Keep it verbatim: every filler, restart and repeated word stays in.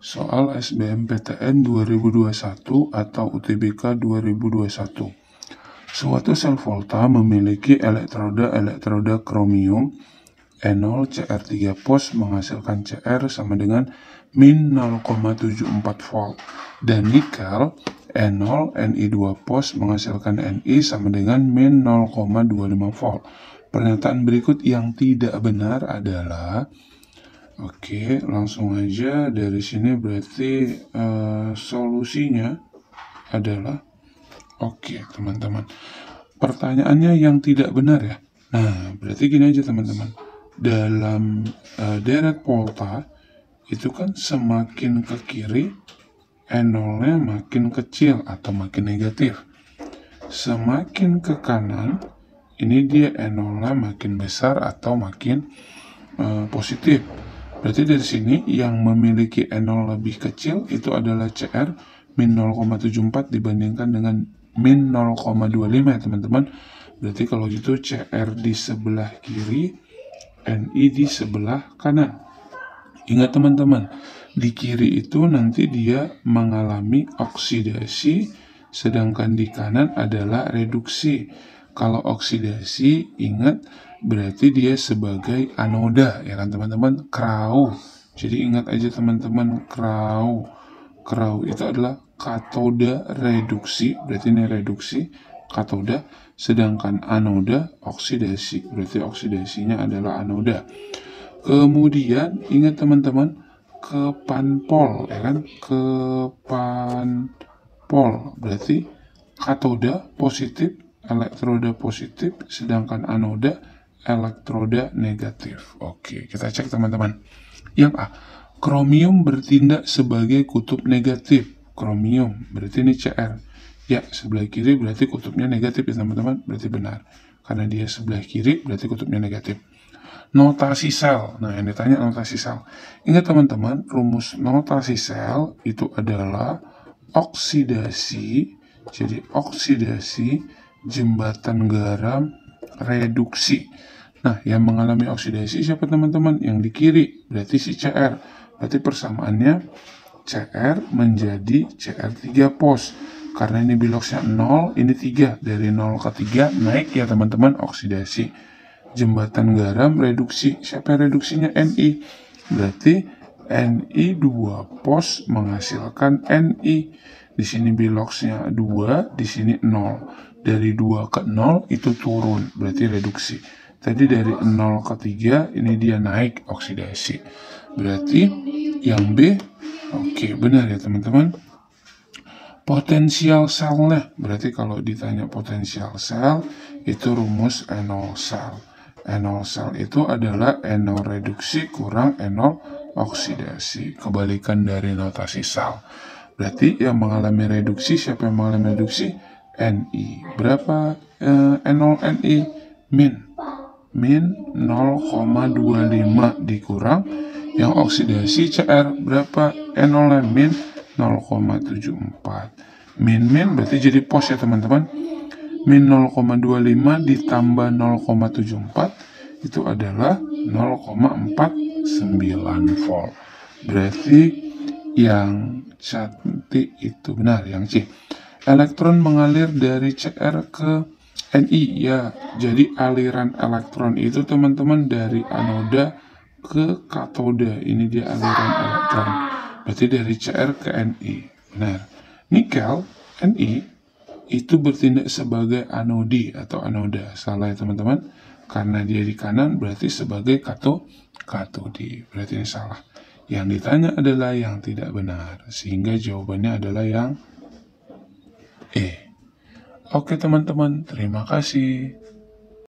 soal S B M P T N dua ribu dua puluh satu atau U T B K dua ribu dua puluh satu. Suatu sel volta memiliki elektroda-elektroda kromium. E nol C R tiga plus menghasilkan C R sama dengan min nol koma tujuh empat volt. Dan nikel E nol Ni dua plus menghasilkan Ni sama dengan min nol koma dua lima volt. Pernyataan berikut yang tidak benar adalah, oke, langsung aja dari sini berarti uh, solusinya adalah, oke teman-teman, pertanyaannya yang tidak benar ya. Nah, berarti gini aja teman-teman. Dalam uh, deret volta itu kan semakin ke kiri E nol-nya makin kecil atau makin negatif. Semakin ke kanan ini dia E nol-nya makin besar atau makin uh, positif. Berarti dari sini yang memiliki E nol lebih kecil itu adalah C R min nol koma tujuh empat dibandingkan dengan min nol koma dua lima ya teman-teman. Berarti kalau gitu C R di sebelah kiri, Ni di sebelah kanan. Ingat teman-teman, di kiri itu nanti dia mengalami oksidasi, sedangkan di kanan adalah reduksi. Kalau oksidasi, ingat berarti dia sebagai anoda, ya kan teman-teman, Krau. Jadi ingat aja teman-teman, Krau. Krau itu adalah katoda reduksi, berarti ini reduksi, katoda, sedangkan anoda oksidasi, berarti oksidasinya adalah anoda. Kemudian ingat teman-teman, kepanpol, ya kan, kepanpol berarti katoda positif, elektroda positif, sedangkan anoda elektroda negatif. Oke, kita cek teman-teman. Yang A, kromium bertindak sebagai kutub negatif. Kromium berarti ini C R. Ya, sebelah kiri berarti kutubnya negatif ya teman-teman, berarti benar. Karena dia sebelah kiri berarti kutubnya negatif. Notasi sel. Nah, yang ditanya notasi sel. Ingat teman-teman, rumus notasi sel itu adalah oksidasi, jadi oksidasi, jembatan garam, reduksi. Nah, yang mengalami oksidasi siapa teman-teman? Yang di kiri, berarti si C R. Berarti persamaannya C R menjadi C R tiga plus. Karena ini biloksnya nol, ini tiga. Dari nol ke tiga naik ya teman-teman, oksidasi. Jembatan garam reduksi. Siapa yang reduksinya? Ni. Berarti Ni dua plus menghasilkan Ni. Di sini biloksnya dua, di sini nol. Dari dua ke nol itu turun, berarti reduksi. Tadi dari nol ke tiga, ini dia naik, oksidasi. Berarti yang B, oke benar ya teman-teman. Potensial selnya, berarti kalau ditanya potensial sel, itu rumus E nol sel. E nol sel itu adalah E nol reduksi kurang E nol oksidasi, kebalikan dari notasi sel. Berarti yang mengalami reduksi, siapa yang mengalami reduksi? Ni. Berapa eh, E nol Ni? Min. Min nol koma dua lima dikurang. Yang oksidasi C R, berapa E nol-nya? Min nol koma tujuh empat. Min-min berarti jadi pos ya teman-teman. Min nol koma dua lima ditambah nol koma tujuh empat itu adalah nol koma empat sembilan volt. Berarti yang cantik itu benar, yang C. Elektron mengalir dari C R ke Ni. Ya, jadi aliran elektron itu teman-teman dari anoda ke katoda. Ini dia aliran elektron. Berarti dari C R ke Ni. Benar. Nikel, Ni, itu bertindak sebagai anodi atau anoda. Salah ya teman-teman. Karena dia di kanan berarti sebagai kato, katodi. Berarti ini salah. Yang ditanya adalah yang tidak benar. Sehingga jawabannya adalah yang E. Oke teman-teman, terima kasih.